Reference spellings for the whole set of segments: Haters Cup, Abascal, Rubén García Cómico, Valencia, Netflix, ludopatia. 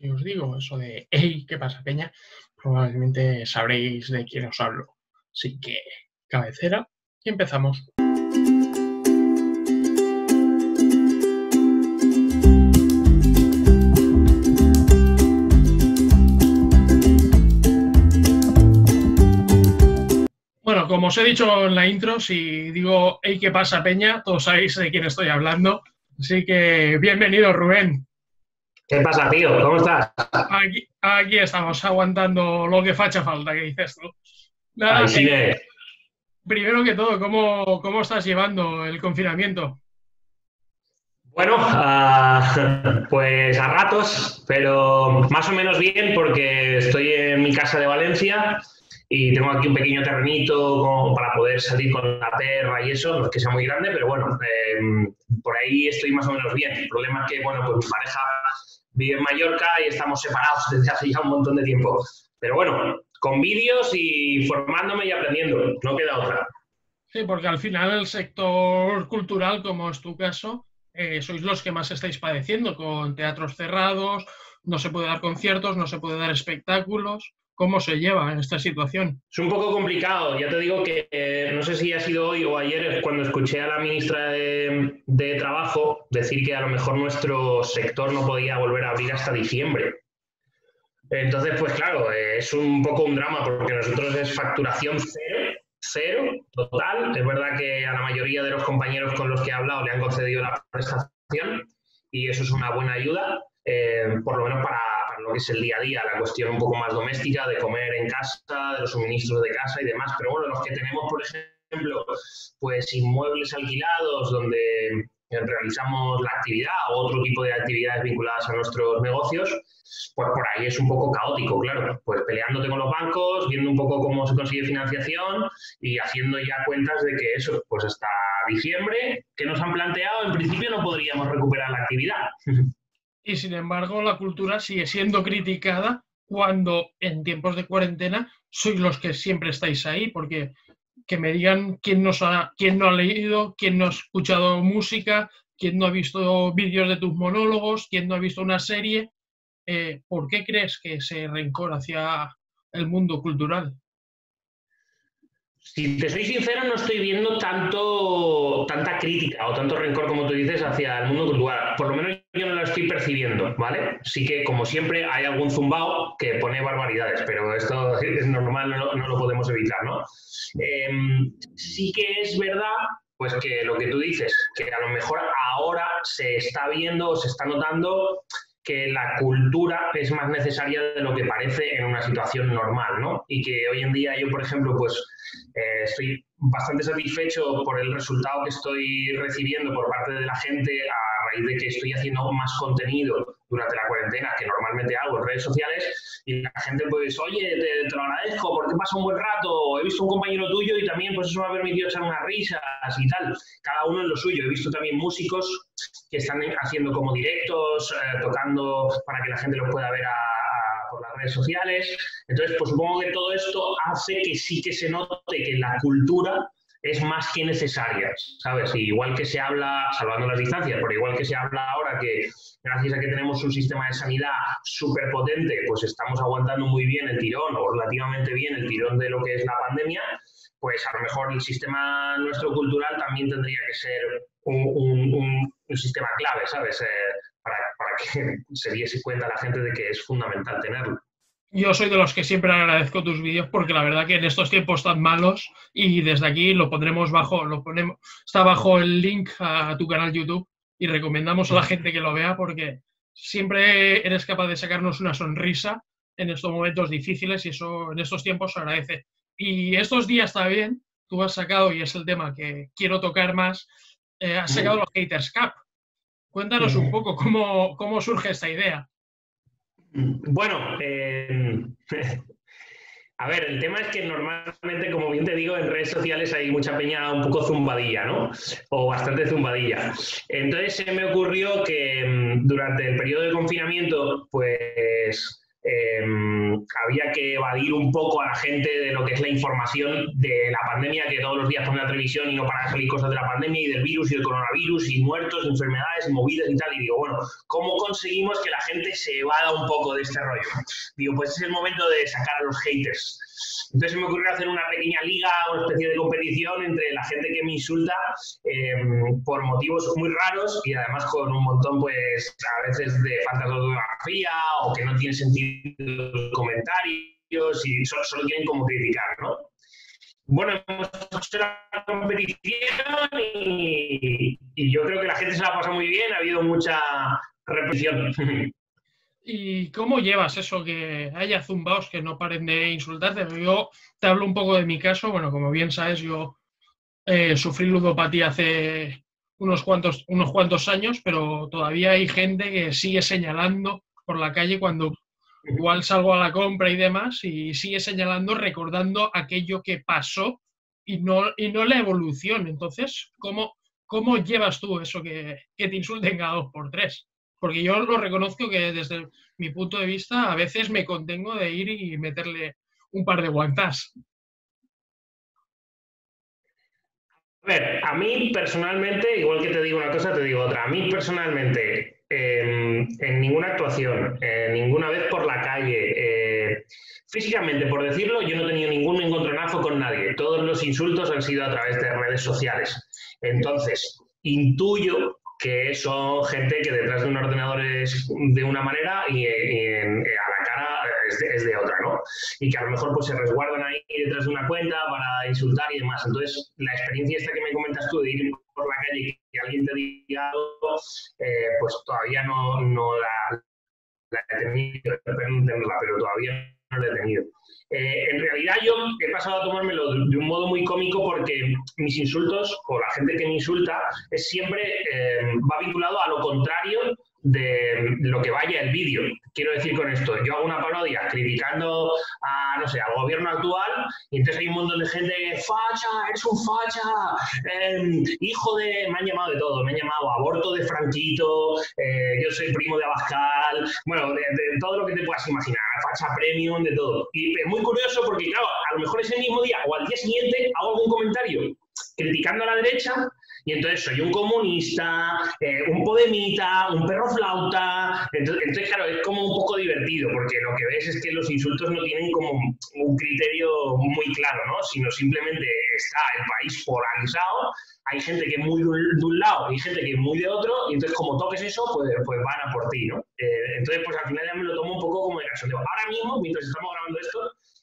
Si os digo eso de hey, ¿qué pasa, peña?, probablemente sabréis de quién os hablo. Así que, cabecera y empezamos. Bueno, como os he dicho en la intro, si digo hey, ¿qué pasa, peña?, todos sabéis de quién estoy hablando. Así que, bienvenido, Rubén. ¿Qué pasa, tío? ¿Cómo estás? Aquí estamos, aguantando lo que facha falta, que dices tú. Nada, sí, primero que todo, ¿cómo estás llevando el confinamiento? Bueno, pues a ratos, pero más o menos bien, porque estoy en mi casa de Valencia y tengo aquí un pequeño terrenito como para poder salir con la perra y eso, no es que sea muy grande, pero bueno, por ahí estoy más o menos bien. El problema es que, bueno, pues mi pareja vive en Mallorca y estamos separados desde hace ya un montón de tiempo. Pero bueno, con vídeos y formándome y aprendiendo, no queda otra. Sí, porque al final el sector cultural, como es tu caso, sois los que más estáis padeciendo, con teatros cerrados, no se puede dar conciertos, no se puede dar espectáculos. ¿Cómo se lleva en esta situación? Es un poco complicado. Ya te digo que no sé si ha sido hoy o ayer cuando escuché a la ministra de Trabajo decir que a lo mejor nuestro sector no podía volver a abrir hasta diciembre. Entonces, pues claro, es un poco un drama porque nosotros es facturación cero, total. Es verdad que a la mayoría de los compañeros con los que he hablado le han concedido la prestación y eso es una buena ayuda, por lo menos para lo que es el día a día, la cuestión un poco más doméstica de comer en casa, de los suministros de casa y demás. Pero bueno, los que tenemos, por ejemplo, pues inmuebles alquilados donde realizamos la actividad o otro tipo de actividades vinculadas a nuestros negocios, pues por ahí es un poco caótico, claro, pues peleándote con los bancos, viendo un poco cómo se consigue financiación y haciendo ya cuentas de que eso, pues hasta diciembre, que nos han planteado, en principio no podríamos recuperar la actividad. Y sin embargo, la cultura sigue siendo criticada cuando en tiempos de cuarentena sois los que siempre estáis ahí, porque que me digan quién no ha leído, quién no ha escuchado música, quién no ha visto vídeos de tus monólogos, quién no ha visto una serie. ¿Por qué crees que ese rencor hacia el mundo cultural? Si te soy sincero, no estoy viendo tanta crítica o tanto rencor, como tú dices, hacia el mundo cultural. Por lo menos yo no la estoy percibiendo, ¿vale? Sí que, como siempre, hay algún zumbao que pone barbaridades, pero esto es normal, no lo podemos evitar, ¿no? Sí que es verdad, pues que lo que tú dices, que a lo mejor ahora se está viendo o se está notando que la cultura es más necesaria de lo que parece en una situación normal, ¿no? Y que hoy en día yo, por ejemplo, pues estoy bastante satisfecho por el resultado que estoy recibiendo por parte de la gente a raíz de que estoy haciendo más contenido durante la cuarentena, que normalmente hago en redes sociales, y la gente pues, oye, te lo agradezco, porque pasa un buen rato, he visto un compañero tuyo y también pues eso me ha permitido echar unas risas y tal, cada uno en lo suyo. He visto también músicos que están haciendo como directos, tocando para que la gente los pueda ver por las redes sociales. Entonces, pues supongo que todo esto hace que sí que se note que la cultura es más que necesaria, ¿sabes? Y igual que se habla, salvando las distancias, pero igual que se habla ahora que gracias a que tenemos un sistema de sanidad súper potente, pues estamos aguantando muy bien el tirón, o relativamente bien el tirón de lo que es la pandemia, pues a lo mejor el sistema nuestro cultural también tendría que ser un sistema clave, ¿sabes? Para que se diese cuenta la gente de que es fundamental tenerlo. Yo soy de los que siempre agradezco tus vídeos porque la verdad que en estos tiempos tan malos, y desde aquí lo pondremos bajo, está bajo el link a tu canal YouTube y recomendamos a la gente que lo vea porque siempre eres capaz de sacarnos una sonrisa en estos momentos difíciles y eso en estos tiempos se agradece. Y estos días también tú has sacado, y es el tema que quiero tocar más, has sacado los Haters Cup. Cuéntanos un poco cómo surge esta idea. Bueno, a ver, el tema es que normalmente, como bien te digo, en redes sociales hay mucha peña un poco zumbadilla, ¿no? O bastante zumbadilla. Entonces se me ocurrió que durante el periodo de confinamiento, pues había que evadir un poco a la gente de lo que es la información de la pandemia, que todos los días ponen la televisión y no paran de salir cosas de la pandemia y del virus y del coronavirus y muertos, enfermedades, movidas y tal. Y digo, bueno, ¿cómo conseguimos que la gente se evada un poco de este rollo? Digo, pues es el momento de sacar a los haters. Entonces se me ocurrió hacer una pequeña liga, una especie de competición entre la gente que me insulta por motivos muy raros y además con un montón, pues, a veces de falta de ortografía o que no tiene sentido los comentarios y solo quieren como criticar, ¿no? Bueno, hemos hecho la competición y yo creo que la gente se la ha pasado muy bien, ha habido mucha represión. ¿Y cómo llevas eso que haya zumbaos que no paren de insultarte? Yo te hablo un poco de mi caso. Bueno, como bien sabes, yo sufrí ludopatía hace unos cuantos años, pero todavía hay gente que sigue señalando por la calle cuando igual salgo a la compra y demás, y sigue señalando, recordando aquello que pasó y no la evolución. Entonces, ¿cómo llevas tú eso que te insulten cada 2x3? Porque yo lo reconozco que desde mi punto de vista a veces me contengo de ir y meterle un par de guantas. A ver, a mí personalmente, igual que te digo una cosa, te digo otra. A mí personalmente, en ninguna actuación, ninguna vez por la calle, físicamente, por decirlo, yo no he tenido ningún encontronazo con nadie. Todos los insultos han sido a través de redes sociales. Entonces, intuyo que son gente que detrás de un ordenador es de una manera y a la cara es de otra, ¿no? Y que a lo mejor pues se resguardan ahí detrás de una cuenta para insultar y demás. Entonces, la experiencia esta que me comentas tú de ir por la calle y que alguien te diga algo, pues todavía no la he tenido, pero todavía no la he tenido. En realidad yo he pasado a tomármelo de un modo muy cómico porque mis insultos o la gente que me insulta es siempre va vinculado a lo contrario de lo que vaya el vídeo. Quiero decir con esto, yo hago una parodia criticando a, no sé, al gobierno actual y entonces hay un montón de gente que facha, eres un facha, hijo de... Me han llamado de todo, me han llamado aborto de Franquito, yo soy primo de Abascal, bueno, de todo lo que te puedas imaginar, facha premium, de todo. Y es muy curioso porque, claro, a lo mejor ese mismo día o al día siguiente hago algún comentario criticando a la derecha. Y entonces soy un comunista, un podemita, un perro flauta. Entonces, claro, es como un poco divertido, porque lo que ves es que los insultos no tienen como un criterio muy claro, ¿no? Sino simplemente está el país polarizado, hay gente que es muy de un lado y gente que es muy de otro, y entonces como toques eso, pues van a por ti, ¿no? Entonces, pues al final ya me lo tomo un poco como de casualidad. Ahora mismo, mientras estamos grabando esto,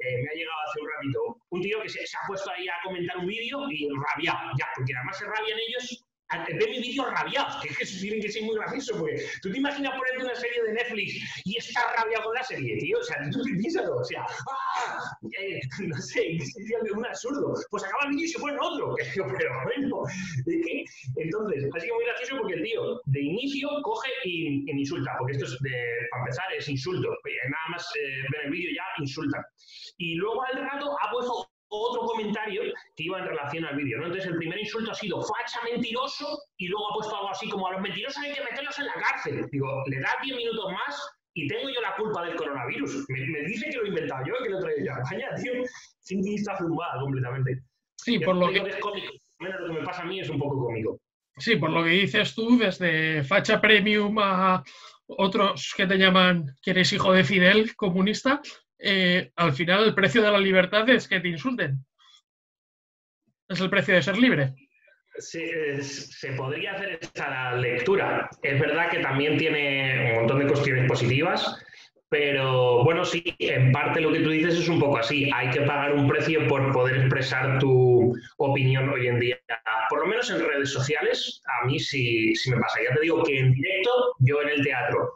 me ha llegado hace un ratito un tío que se ha puesto ahí a comentar un vídeo y rabiado, ya, porque además se rabian ellos, ven mi vídeo rabiados, que es que tienen que ser muy graciosos, porque tú te imaginas ponerte una serie de Netflix y estar rabiado con la serie, tío, o sea, tú piénsalo, o sea, no sé, es un absurdo, pues acaba el vídeo y se pone otro, pero bueno, es que, entonces, ha sido muy gracioso porque el tío de inicio coge y insulta, porque esto es, para empezar, es insulto, nada más ver el vídeo ya insultan. Y luego al rato ha puesto otro comentario que iba en relación al vídeo, ¿no? Entonces el primer insulto ha sido facha mentiroso y luego ha puesto algo así como a los mentirosos hay que meterlos en la cárcel. Digo, le das 10 minutos más y tengo yo la culpa del coronavirus. Me dice que lo he inventado yo, que lo he traído yo a España, tío. Sin que está zumbada completamente. Sí, por lo que es cómico. Menos lo que me pasa a mí es un poco cómico. Sí, por lo que dices tú, desde facha premium a otros que te llaman que eres hijo de Fidel, comunista. Al final el precio de la libertad es que te insulten. Es el precio de ser libre. Se podría hacer esa lectura. Es verdad que también tiene un montón de cuestiones positivas, pero bueno, sí, en parte lo que tú dices es un poco así. Hay que pagar un precio por poder expresar tu opinión hoy en día. Por lo menos en redes sociales, a mí sí me pasa. Ya te digo que en directo, yo en el teatro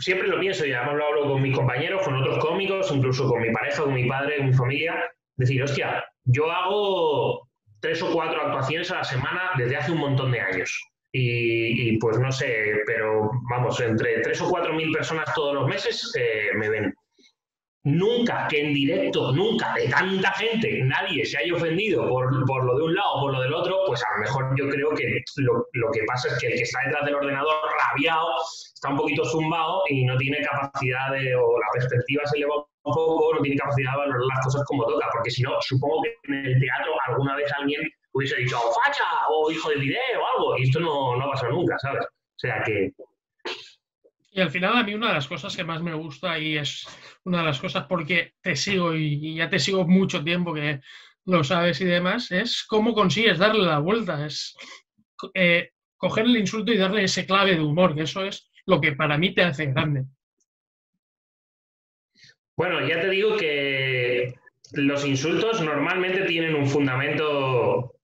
siempre lo pienso y además lo hablo con mis compañeros, con otros cómicos, incluso con mi pareja, con mi padre, con mi familia. Decir, hostia, yo hago 3 o 4 actuaciones a la semana desde hace un montón de años. Y pues no sé, pero vamos, entre 3 o 4 mil personas todos los meses me ven. Nunca, que en directo, nunca, de tanta gente, nadie se haya ofendido por lo de un lado o por lo del otro, pues a lo mejor yo creo que lo que pasa es que el que está detrás del ordenador rabiado, está un poquito zumbado y no tiene capacidad de, o la perspectiva se le va un poco, no tiene capacidad de valorar las cosas como toca, porque si no, supongo que en el teatro alguna vez alguien hubiese dicho facha o hijo de video o algo, y esto no ha pasado nunca, ¿sabes? O sea que... Y al final a mí una de las cosas que más me gusta, y es una de las cosas porque te sigo y ya te sigo mucho tiempo que lo sabes y demás, es cómo consigues darle la vuelta, es coger el insulto y darle ese clave de humor, que eso es lo que para mí te hace grande. Bueno, ya te digo que los insultos normalmente tienen un fundamento...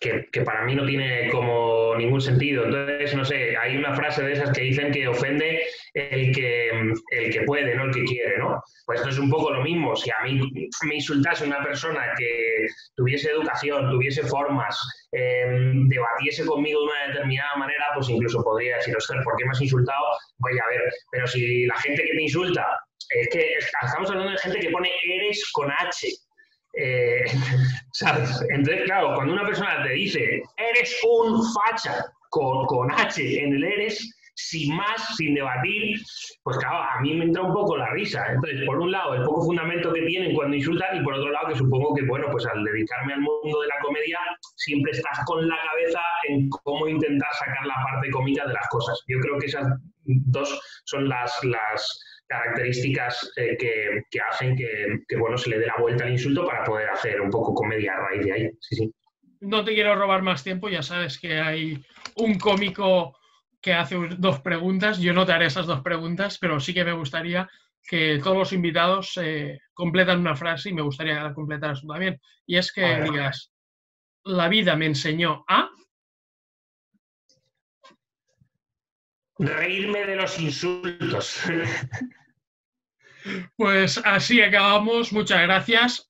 Que para mí no tiene como ningún sentido. Entonces, no sé, hay una frase de esas que dicen que ofende el que puede, no el que quiere, ¿no? Pues esto es un poco lo mismo. Si a mí me insultase una persona que tuviese educación, tuviese formas, debatiese conmigo de una determinada manera, pues incluso podría decir, ostras, ¿por qué me has insultado? Voy a ver, pero si la gente que te insulta, es que estamos hablando de gente que pone eres con H, ¿sabes? Entonces, claro, cuando una persona te dice eres un facha con H en el eres, sin más, sin debatir, pues claro, a mí me entra un poco la risa. Entonces, por un lado, el poco fundamento que tienen cuando insultan, y por otro lado, que supongo que, bueno, pues al dedicarme al mundo de la comedia, siempre estás con la cabeza en cómo intentar sacar la parte cómica de las cosas. Yo creo que esas dos son las características que hacen que bueno, se le dé la vuelta al insulto para poder hacer un poco comedia a raíz de ahí. Sí, sí. No te quiero robar más tiempo, ya sabes que hay un cómico que hace dos preguntas, yo no te haré esas dos preguntas, pero sí que me gustaría que todos los invitados completan una frase y me gustaría que la completaras tú también, y es que digas, la vida me enseñó a... Reírme de los insultos. Pues así acabamos. Muchas gracias.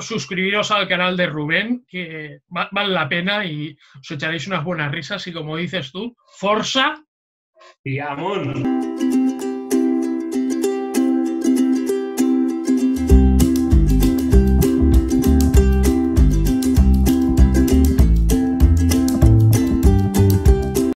Suscribiros al canal de Rubén, que vale la pena y os echaréis unas buenas risas. Y como dices tú, ¡forza! ¡Y amor!